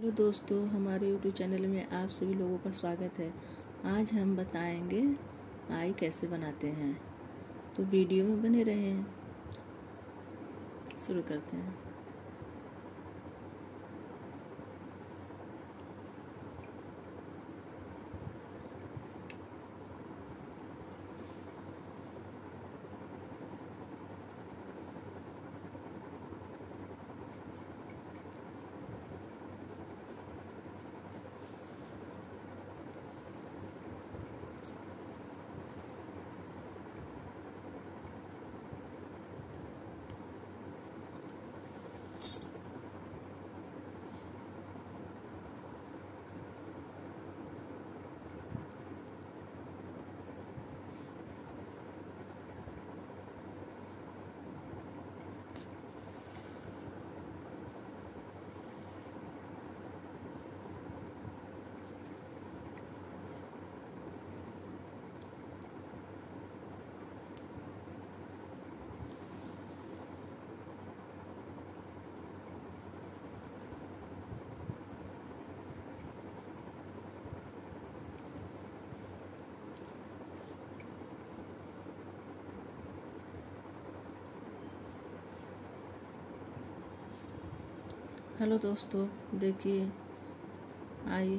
Hello दोस्तों, हमारे YouTube channel में आप सभी लोगों का स्वागत है। आज हम बताएंगे आई कैसे बनाते हैं, तो वीडियो में बने रहें। शुरू करते हैं। हेलो दोस्तों, देखिए आई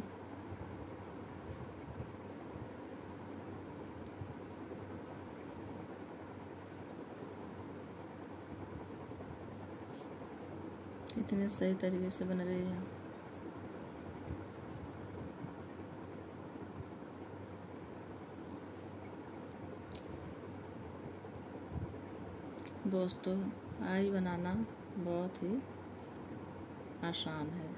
इतने सही तरीके से बन रही है। दोस्तों, आई बनाना बहुत ही आसान है।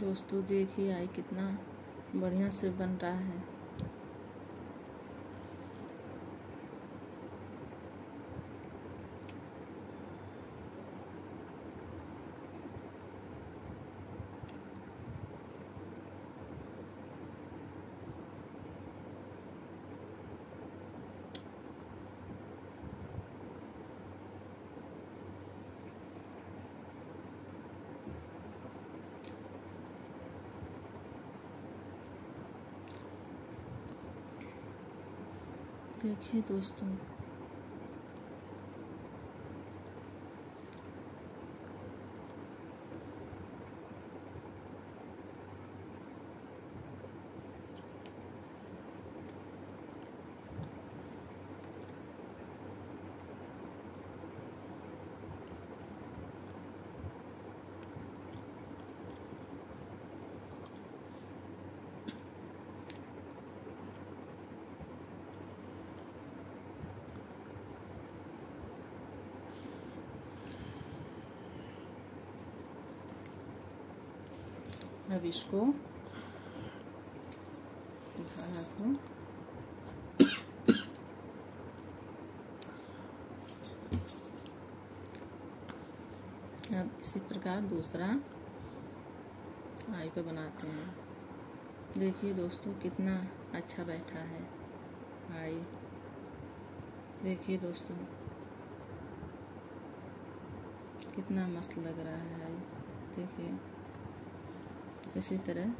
दोस्तों देखिए आई कितना बढ़िया से बन रहा है। देखिए दोस्तों, अब इसको अब इसी प्रकार दूसरा आई को बनाते हैं। देखिए दोस्तों कितना अच्छा बैठा है आई। देखिए दोस्तों कितना मस्त लग रहा है आई। देखिए इसी तरह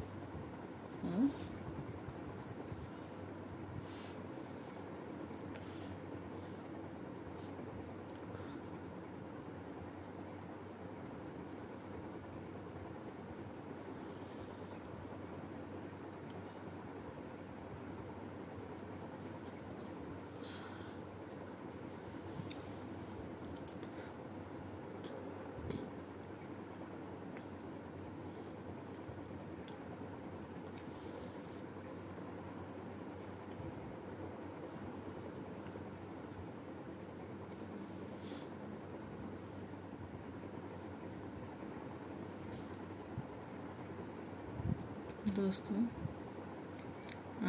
दोस्तों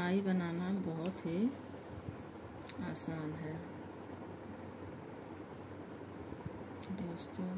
आई बनाना बहुत ही आसान है। दोस्तों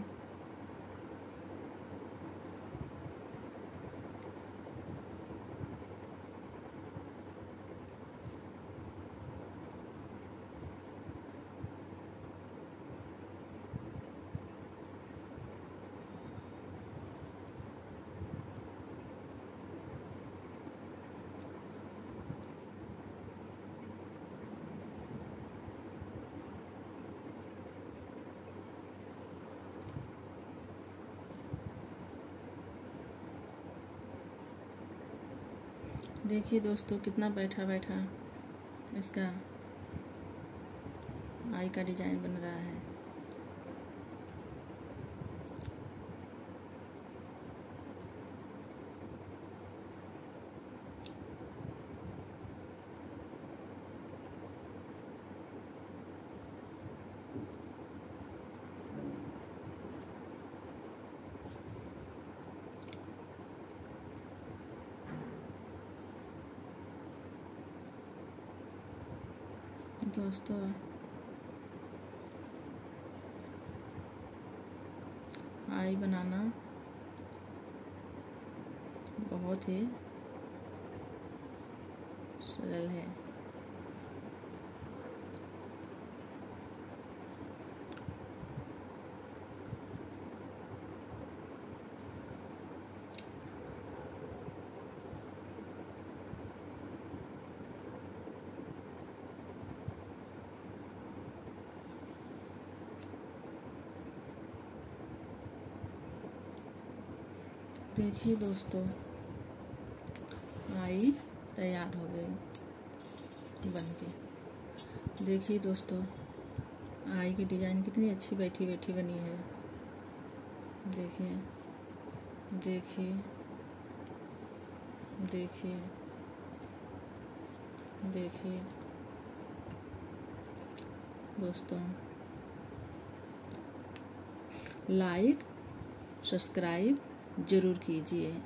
देखिए दोस्तों कितना बैठा बैठा इसका आई का डिज़ाइन बन रहा है। दोस्तों आई बनाना बहुत ही सरल है। देखिए दोस्तों आई तैयार हो गई बनके। देखिए दोस्तों आई की डिज़ाइन कितनी अच्छी बैठी बैठी बनी है। देखिए देखिए देखिए देखिए दोस्तों, लाइक सब्सक्राइब ज़रूर कीजिए।